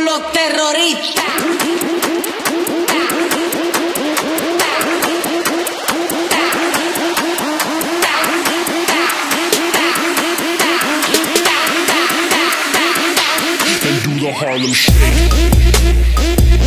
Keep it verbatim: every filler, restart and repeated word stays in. con los terroristas. And do the Harlem Shake.